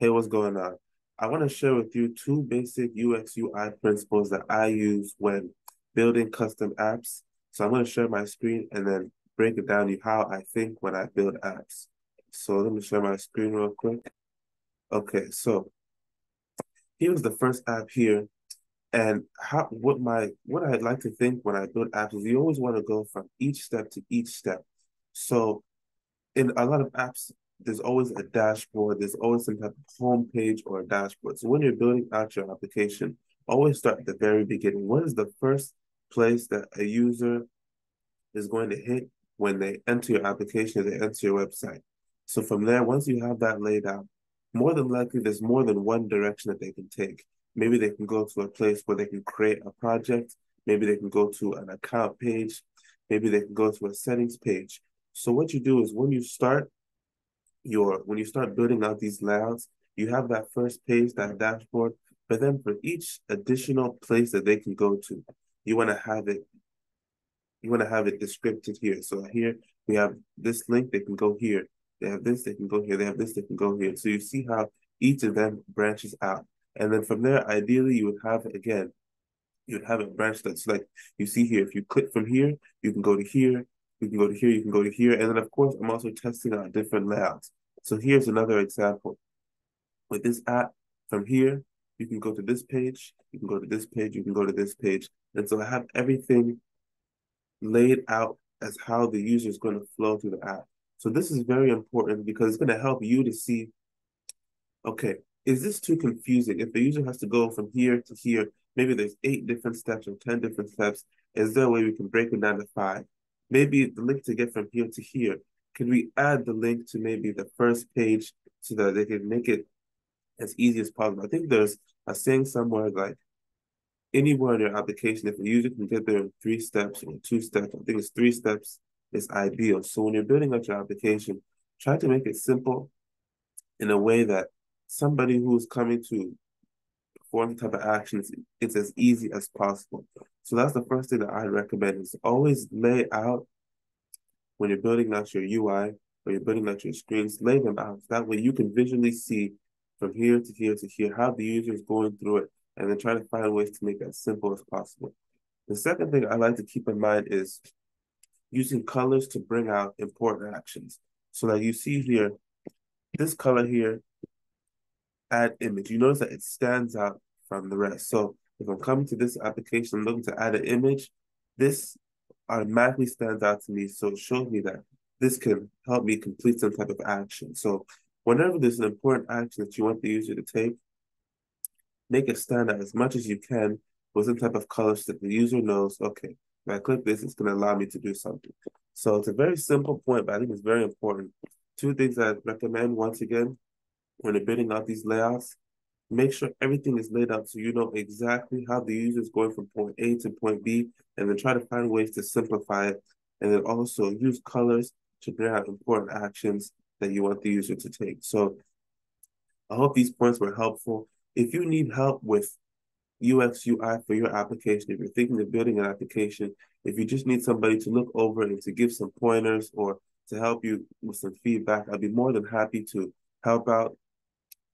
Hey, what's going on? I want to share with you two basic UX/UI principles that I use when building custom apps. So I'm going to share my screen and then break it down to how I think when I build apps. So let me share my screen real quick. Okay, so here's the first app here. And what I'd like to think when I build apps is you always want to go from each step to each step. So in a lot of apps, there's always a dashboard, there's always some type of home page or a dashboard. So when you're building out your application, always start at the very beginning. What is the first place that a user is going to hit when they enter your application, they enter your website? So from there, once you have that laid out, more than likely, there's more than one direction that they can take. Maybe they can go to a place where they can create a project. Maybe they can go to an account page. Maybe they can go to a settings page. So what you do is when you start building out these layouts, you have that first page, that dashboard, but then for each additional place that they can go to, you want to have it descripted here. So here we have this link, they can go here. They have this, they can go here. They have this, they can go here. So you see how each of them branches out. And then from there, ideally you would have it branched out. So like you see here, if you click from here, you can go to here. You can go to here, you can go to here. And then, of course, I'm also testing out different layouts. So here's another example. With this app, from here, you can go to this page, you can go to this page, you can go to this page. And so I have everything laid out as how the user is going to flow through the app. So this is very important because it's going to help you to see, okay, is this too confusing? If the user has to go from here to here, maybe there's 8 different steps or 10 different steps. Is there a way we can break it down to 5? Maybe the link to get from here to here, can we add the link to maybe the first page so that they can make it as easy as possible? I think there's a saying somewhere like anywhere in your application, if a user can get there in 3 steps or 2 steps, I think it's 3 steps is ideal. So when you're building out your application, try to make it simple in a way that somebody who's coming to perform the type of actions, it's as easy as possible. So that's the first thing that I recommend is always lay out when you're building out your UI or you're building out your screens, lay them out. That way you can visually see from here to here to here how the user is going through it and then try to find ways to make it as simple as possible. The second thing I like to keep in mind is using colors to bring out important actions. So like you see here, this color here, add image. You notice that it stands out from the rest. So if I'm coming to this application, I'm looking to add an image, this automatically stands out to me. So it shows me that this can help me complete some type of action. So whenever there's an important action that you want the user to take, make it stand out as much as you can with some type of color so that the user knows, okay, if I click this, it's going to allow me to do something. So it's a very simple point, but I think it's very important. 2 things I recommend once again, when you're building out these layouts, make sure everything is laid out so you know exactly how the user is going from point A to point B, and then try to find ways to simplify it. And then also use colors to bring out important actions that you want the user to take. So I hope these points were helpful. If you need help with UX, UI for your application, if you're thinking of building an application, if you just need somebody to look over and to give some pointers or to help you with some feedback, I'd be more than happy to help out.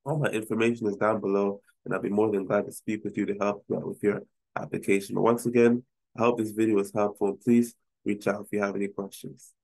All my information is down below, and I'll be more than glad to speak with you to help you out with your application. But once again, I hope this video was helpful. Please reach out if you have any questions.